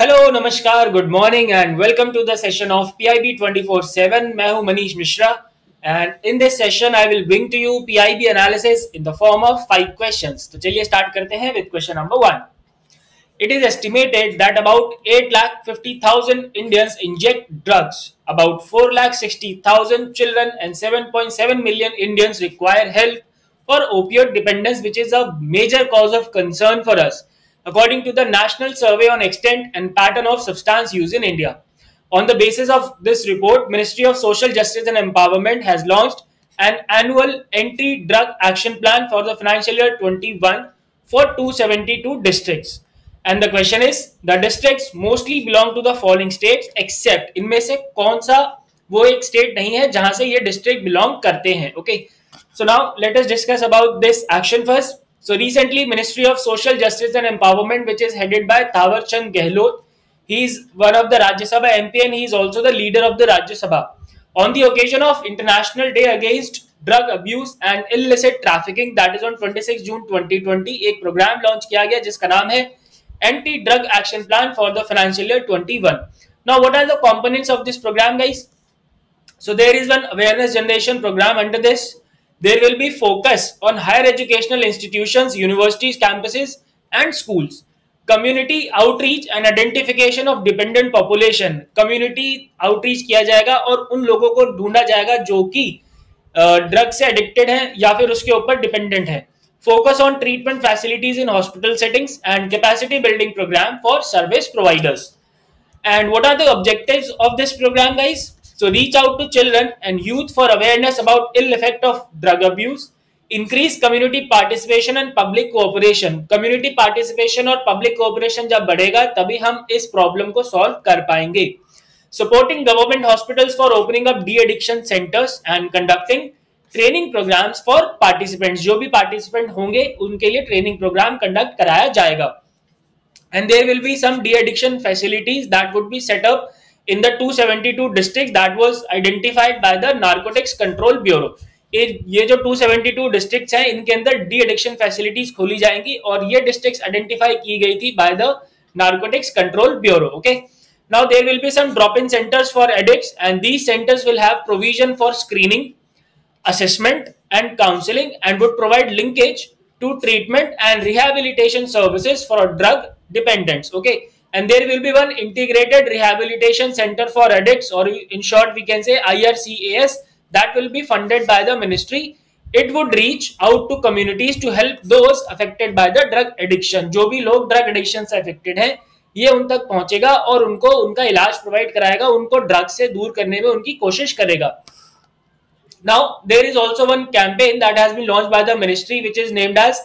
Hello, नमस्कार, good morning and welcome to the session of PIB 24/7। मैं हूं Manish Mishra and in this session I will bring to you PIB analysis in the form of 5 questions. तो चलिए start करते हैं with question number 1। It is estimated that about 8,50,000 Indians inject drugs. About 4,60,000 children and 7.7 million Indians require help for opioid dependence, which is a major cause of concern for us, according to the National Survey on Extent and Pattern of Substance Use in India. On the basis of this report, Ministry of Social Justice and Empowerment has launched an annual anti-drug action plan for the financial year 21 for 272 districts. And the question is, the districts mostly belong to the following states except, इनमें से कौन सा वो एक state नहीं है जहां से ये डिस्ट्रिक्ट बिलोंग करते हैं। Okay, so now let us discuss about this action first. So recently ministry of social justice and empowerment which is headed by Thawar Chand Gehlot, he is one of the Rajya Sabha MP and he is also the leader of the Rajya Sabha. On the occasion of international day against drug abuse and illicit trafficking, that is on 26 June 2020, एक programme launch किया गया जिसका नाम है Anti Drug Action Plan for the Financial Year 21. Now, what are the components of this program, guys? So there is one awareness generation program under this. There will be focus on higher educational institutions, universities, campuses, and schools. Community outreach and identification of dependent population. Community outreach किया जाएगा और उन लोगों को ढूंढा जाएगा जो कि ड्रग से एडिक्टेड हैं या फिर उसके ऊपर डिपेंडेंट हैं. Focus on treatment facilities in hospital settings and capacity building program for service providers. And what are the objectives of this program, guys? So reach out to children and youth for awareness about ill effect of drug abuse, increase community participation and public cooperation. Community participation और public cooperation जब बढ़ेगा तभी हम इस problem को solve कर पाएंगे. Supporting government hospitals for opening up de-addiction centers and conducting training programs for participants, जो भी पार्टिसिपेंट होंगे उनके लिए ट्रेनिंग प्रोग्राम कंडक्ट कराया जाएगा। And there will be some de addiction facilities that would be set up in the 272 district that was identified by the narcotics control bureau. ये जो 272 districts हैं इनके अंदर डी एडिक्शन फैसिलिटीज खोली जाएंगी और ये डिस्ट्रिक्ट्स आइडेंटिफाई की गई थी by the narcotics control bureau. Okay, now there will be some drop in centers for addicts and these centers will have provision for screening, assessment and counseling and would provide linkage to treatment and rehabilitation services for drug dependents. Okay, and there will be one integrated rehabilitation center for addicts, or in short we can say IRCAS, that will be funded by the ministry. It would reach out to communities to help those affected by the drug addiction. जो भी लोग drug addiction से affected हैं ये उन तक पहुंचेगा और उनको उनका इलाज provide कराएगा, उनको drug से दूर करने में उनकी कोशिश करेगा। Now there is also one campaign that has been launched by the ministry which is named as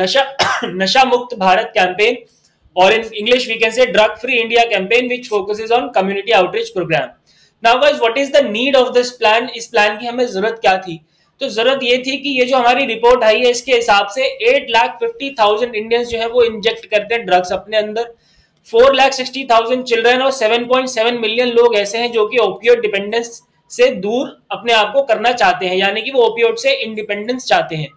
Nasha Mukt Bharat campaign, or in English we can say Drug Free India campaign, which focuses on community outreach program. Now guys, what is the need of this plan? इस plan की हमें जरूरत क्या थी? तो जरूरत ये थी कि ये जो हमारी रिपोर्ट आई है इसके हिसाब से 8,50,000 इंडियंस जो है वो इंजेक्ट करते हैं ड्रग्स अपने अंदर, 4,60,000 चिल्ड्रेन और 7.7 मिलियन लोग ऐसे हैं जो कि ओपियोड डिपेंडेंस से दूर अपने आप को करना चाहते हैं, यानी कि वो ओपियोड से इंडिपेंडेंस चाहते हैं।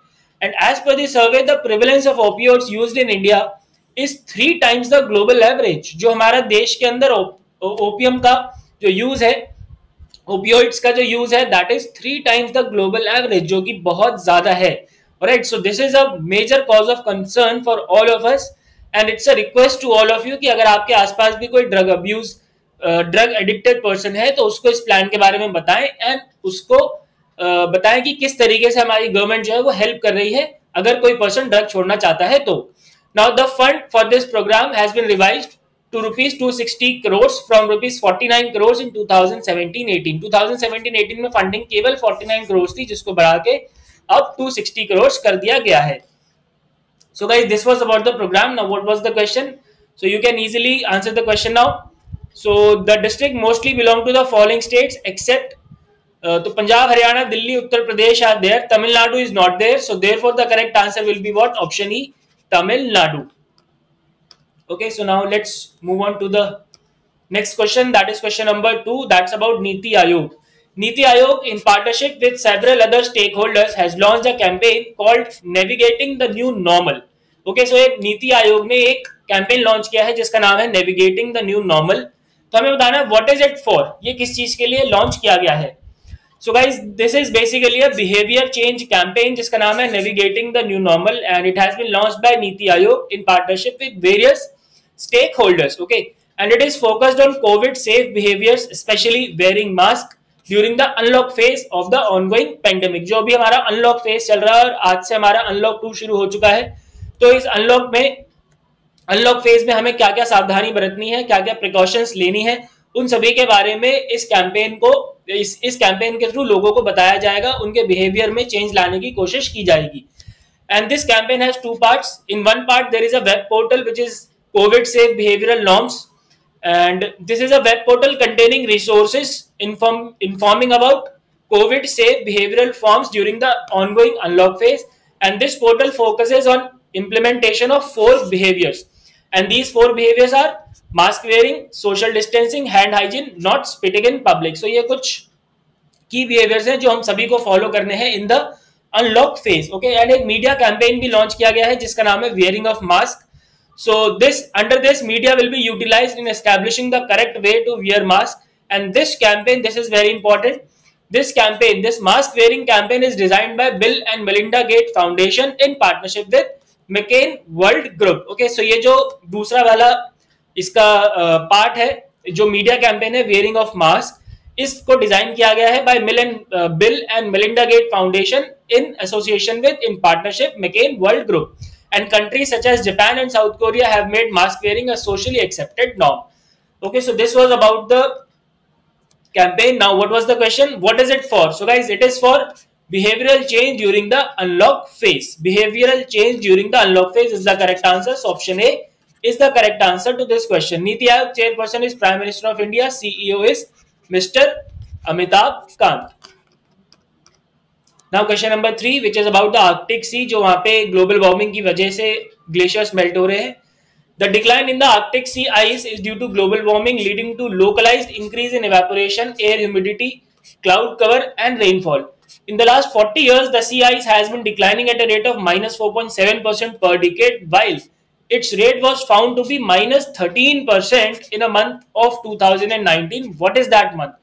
And as per the survey the prevalence of opioids used in India is 3 times the global average. जो हमारा देश के अंदर ओपियम का जो यूज है, ओपियोड्स का जो यूज है, that is 3 times the global average, जो कि बहुत ज्यादा है। Alright, so this is a major cause of concern for all of us and it's a request to all of you कि अगर आपके आसपास भी कोई drug abuse drug addicted person है तो उसको इस प्लान के बारे में बताएं एंड उसको बताएं कि किस तरीके से हमारी गवर्नमेंट जो है वो हेल्प कर रही है अगर कोई पर्सन ड्रग छोड़ना चाहता है तो। Now the fund for this program has been revised to rupees 260 crores from rupees 49 crores in 2017-18। 2017-18 में फंडिंग केवल 49 crores थी, जिसको बढ़ा के अब 260 crores कर दिया गया है। So guys, this was about the program. Now what was the question? So you can easily answer the question now. So the district mostly belong to the following states except तो Punjab, Haryana, Delhi, Uttar Pradesh are there. Tamil Nadu is not there. So therefore the correct answer will be what? Option E, Tamil Nadu. Okay, so now let's move on to the next question. That is question number 2. That's about NITI Aayog. NITI Aayog, in partnership with several other stakeholders, has launched a campaign called Navigating the New Normal. Okay, so एक नीति आयोग ने एक campaign launch किया है जिसका नाम है navigating the new normal. तो हमें बताना है व्हाट इज इट फॉर, ये किस चीज के लिए लॉन्च किया गया है। So guys this is basically a behaviour change campaign जिसका नाम है navigating the new normal and it has been launched by NITI Aayog in partnership with various stakeholders. Okay, and it is focused on Covid safe behaviours, specially wearing mask during the unlock phase of the ongoing pandemic. जो अभी हमारा unlock phase चल रहा है और आज से हमारा अनलॉक 2 शुरू हो चुका है, तो इस अनलॉक फेज में हमें क्या क्या सावधानी बरतनी है, क्या क्या प्रिकॉशंस लेनी है, उन सभी के बारे में इस कैंपेन के थ्रू लोगों को बताया जाएगा, उनके बिहेवियर में चेंज लाने की कोशिश की जाएगी। And this campaign has 2 parts. In 1 part there is a web portal which is Covid safe behavioural norms and this is a web portal containing resources informing about covid safe behavioral forms during the ongoing unlock phase, and this portal focuses on implementation of 4 behaviors, and these 4 behaviors are mask wearing, social distancing, hand hygiene, not spitting in public. So ये कुछ key behaviors हैं जो हम सभी को follow करने हैं in the unlock phase. Okay, and एक media campaign भी launch किया गया है जिसका नाम है wearing of mask. So under this media will be utilized in establishing the correct way to wear mask, and this campaign, this is very important, this mask wearing campaign is designed by Bill and Melinda Gates Foundation in partnership with McCann World Group. Okay, so ये जो दूसरा वाला इसका part है जो media campaign है wearing of mask, इसको design किया गया है by Bill and Melinda Gates Foundation in association with in partnership McCann World Group. And countries such as Japan and South Korea have made mask wearing a socially accepted norm. Okay, so this was about the campaign. Now, what was the question? What is it for? So, guys, it is for behavioral change during the unlock phase. Behavioral change during the unlock phase is the correct answer. So, option A is the correct answer to this question. Niti Aayog chairperson is Prime Minister of India. CEO is Mr. Amitabh Kant. Now question number 3 which is about the Arctic sea, जो वहां पे global warming की वजह से glaciers melt हो रहे हैं। The decline in the Arctic sea ice is due to global warming leading to localised increase in evaporation, air humidity, cloud cover and rainfall. In the last 40 years the sea ice has been declining at a rate of -4.7% per decade, while its rate was found to be -13% in a month of 2019। What is that month?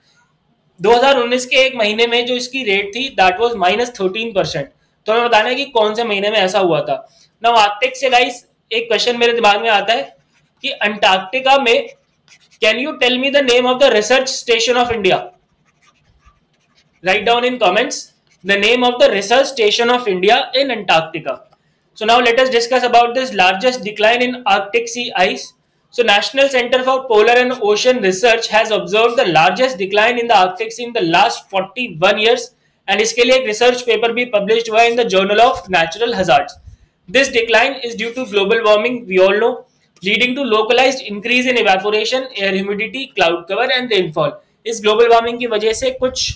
2019 के एक महीने में जो इसकी rate थी that was -13%। तो हमें बताना है कि कौन से महीने में ऐसा हुआ था। नाउ आर्कटिक से गाइस एक क्वेश्चन मेरे दिमाग में आता है कि अंटार्कटिका में, can you tell me the name of the research station of India? Write down in comments the name of the research station of India in Antarctica. So now let us discuss about this largest decline in Arctic sea ice. So National Center for Polar and Ocean Research has observed the largest decline in the Arctic sea in the last 41 years, and इसके लिए एक research paper भी publish हुआ है in the Journal of Natural Hazards. This decline is due to global warming, we all know, leading to localized increase in evaporation, air humidity, cloud cover and rainfall. इस global warming की वजह से कुछ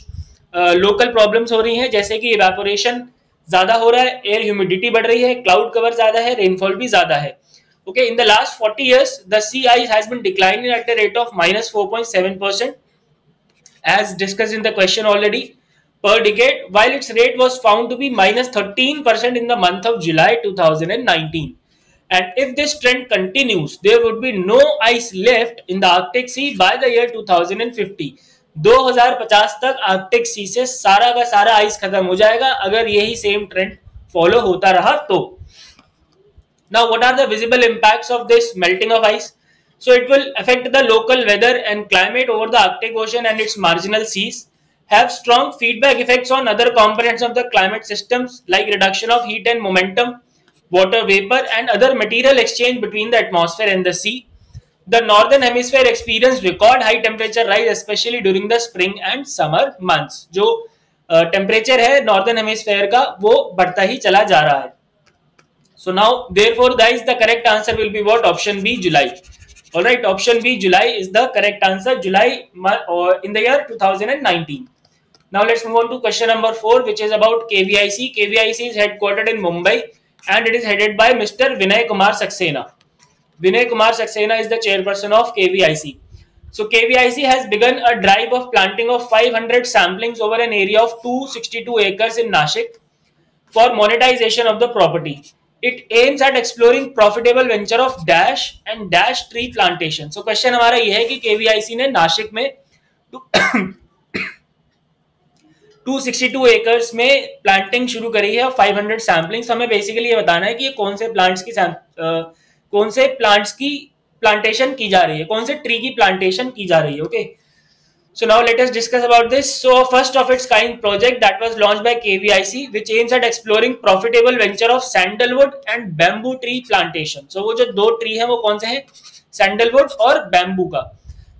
local problems हो रही हैं, जैसे कि evaporation ज़्यादा हो रहा है, air humidity बढ़ रही है, cloud cover ज़्यादा है, rainfall भी ज़्यादा है. Okay, in the last 40 years, the sea ice has been declining at a rate of -4.7%, as discussed in the question already, per decade, while its rate was found to be -13% in the month of July 2019. And if this trend continues, there would be no ice left in the Arctic Sea by the year 2050. 2050 तक Arctic Sea से सारा का सारा ice खत्म हो जाएगा, अगर यही same trend follow होता रहा तो. Now, what are the visible impacts of this melting of ice? So, it will affect the local weather and climate over the Arctic Ocean and its marginal seas, have strong feedback effects on other components of the climate systems like reduction of heat and momentum, water vapor, and other material exchange between the atmosphere and the sea. The northern hemisphere experienced record high temperature rise, especially during the spring and summer months. जो temperature है northern hemisphere का, वो बढ़ता ही चला जा रहा है. So now, therefore, guys, the correct answer will be what? Option B, July. All right, option B, July is the correct answer. July in the year 2019. Now let's move on to question number 4, which is about KVIC. KVIC is headquartered in Mumbai, and it is headed by Mr. Vinay Kumar Saxena. Vinay Kumar Saxena is the chairperson of KVIC. So KVIC has begun a drive of planting of 500 samplings over an area of 262 acres in Nashik for monetization of the property. It aims at exploring profitable venture of dash and dash tree plantation. So question हमारा यह है कि KVIC ने नासिक में 262 acres में planting शुरू करी है और 500 सैम्पलिंग्स। हमें बेसिकली ये बताना है कि ये कौन से प्लांट्स की प्लांटेशन की जा रही है, कौन से ट्री की प्लांटेशन की जा रही है। Okay, so now let us discuss about this. So first of its kind project that was launched by KVIC which aims at exploring profitable venture of sandalwood and bamboo tree plantation. So वो जो दो tree हैं वो कौन से हैं? Sandalwood और bamboo का।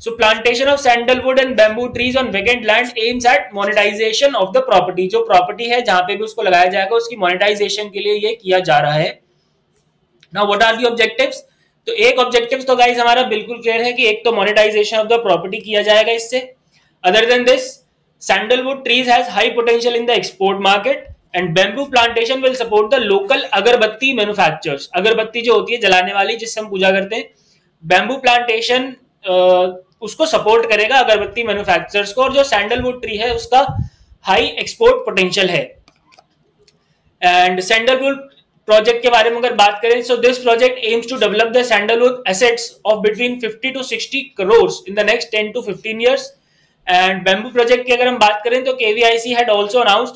So plantation of sandalwood and bamboo trees on vacant land aims at monetization of the property. जो property है जहाँ पे भी उसको लगाया जाएगा उसकी monetization के लिए ये किया जा रहा है। Now what are the objectives? तो एक objectives तो guys हमारा बिल्कुल clear है कि एक तो monetization of the property किया जाएगा इससे। Other than this, sandalwood trees has high potential in the export market, and bamboo plantation will support the local agarbatti manufacturers. Agarbatti जो होती है जलाने वाली जिससे हम पूजा करते हैं, bamboo plantation उसको support करेगा अगरबत्ती manufacturers को, और जो sandalwood tree है उसका high export potential है। And sandalwood project के बारे में अगर बात करें, so this project aims to develop the sandalwood assets of between 50 to 60 crores in the next 10 to 15 years. And bamboo project की अगर हम बात करें तो KVIC had also announced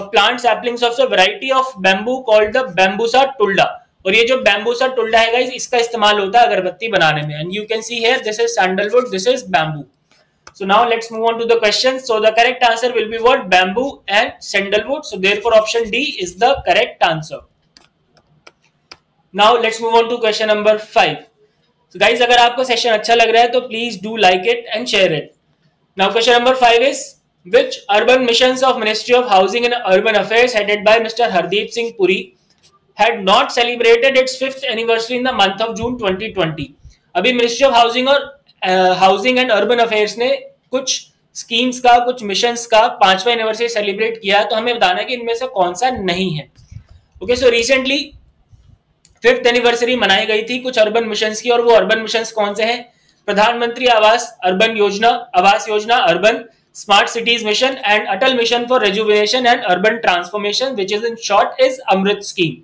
a plant saplings of a variety of bamboo called the bambusa tulda, और ये जो bambusa tulda है guys इसका इस्तेमाल होता है अगरबत्ती बनाने में। And you can see here this is sandalwood, this is bamboo. So now let's move on to the questions. So the correct answer will be what? Bamboo and sandalwood. So therefore option D is the correct answer. Now let's move on to question number 5. So guys अगर आपको session अच्छा लग रहा है तो please do like it and share it. Now question number 5 is which urban missions of Ministry of Housing and Urban Affairs headed by Mr. Hardeep Singh Puri had not celebrated its 5th anniversary in the month of June 2020. अभी Ministry of Housing और Housing and Urban Affairs ने कुछ schemes का, कुछ missions का 5वां anniversary celebrate किया है, तो हमें बताना है कि इनमें से कौन सा नहीं है। Okay, so recently 5th anniversary मनाई गई थी कुछ urban missions की, और वो urban missions कौन से हैं? प्रधानमंत्री आवास urban Yojana, Awas Yojana urban, smart cities mission and Atal mission for rejuvenation and urban transformation which is in short is Amrit scheme.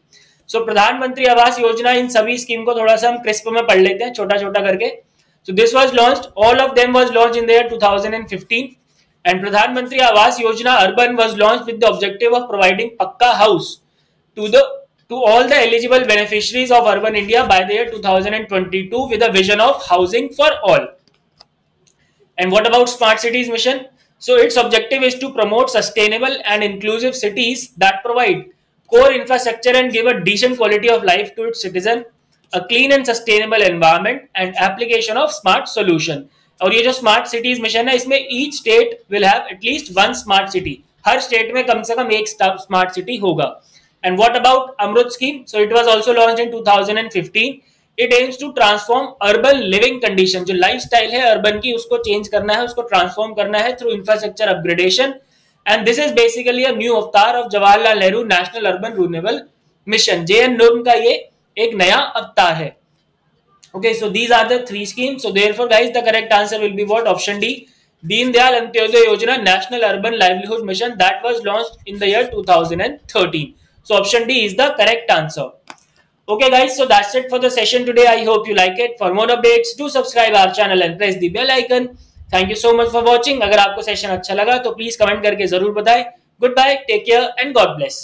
So Pradhan Mantri Awas योजना, इन सभी स्कीम को थोड़ा सा हम क्रिस्प में पढ़ लेते हैं छोटा छोटा करके। So this was launched, all of them was launched in the year 2015, and Pradhan Mantri Awas Yojana urban was launched with the objective of providing pucca house to all the eligible beneficiaries of urban India by the year 2022 with a vision of housing for all. And what about Smart Cities Mission? So its objective is to promote sustainable and inclusive cities that provide core infrastructure and give a decent quality of life to its citizen, a clean and sustainable environment and application of smart solution. और ये जो Smart Cities Mission है इसमें each state will have at least one smart city. Her state में कम से कम एक smart city होगा। And what about Amrut scheme? So it was also launched in 2015. It aims to transform urban living condition. जो lifestyle है urban की उसको change करना है, उसको transform करना है through infrastructure upgradation. And this is basically a new avatar of Jawaharlal Nehru National Urban Renewal Mission. JN का ये एक नया अवतार है। Okay, so these are the three schemes. So therefore, guys, the correct answer will be what? Option D. Deen Dayal Antyodaya Yojana National Urban Livelihood Mission that was launched in the year 2013. So option D is the correct answer. Okay guys, so that's it for the session today. I hope you like it. For more updates, do subscribe our channel and press the bell icon. Thank you so much for watching. अगर आपको session अच्छा लगा तो please comment करके जरूर बताएं. Goodbye, take care and God bless.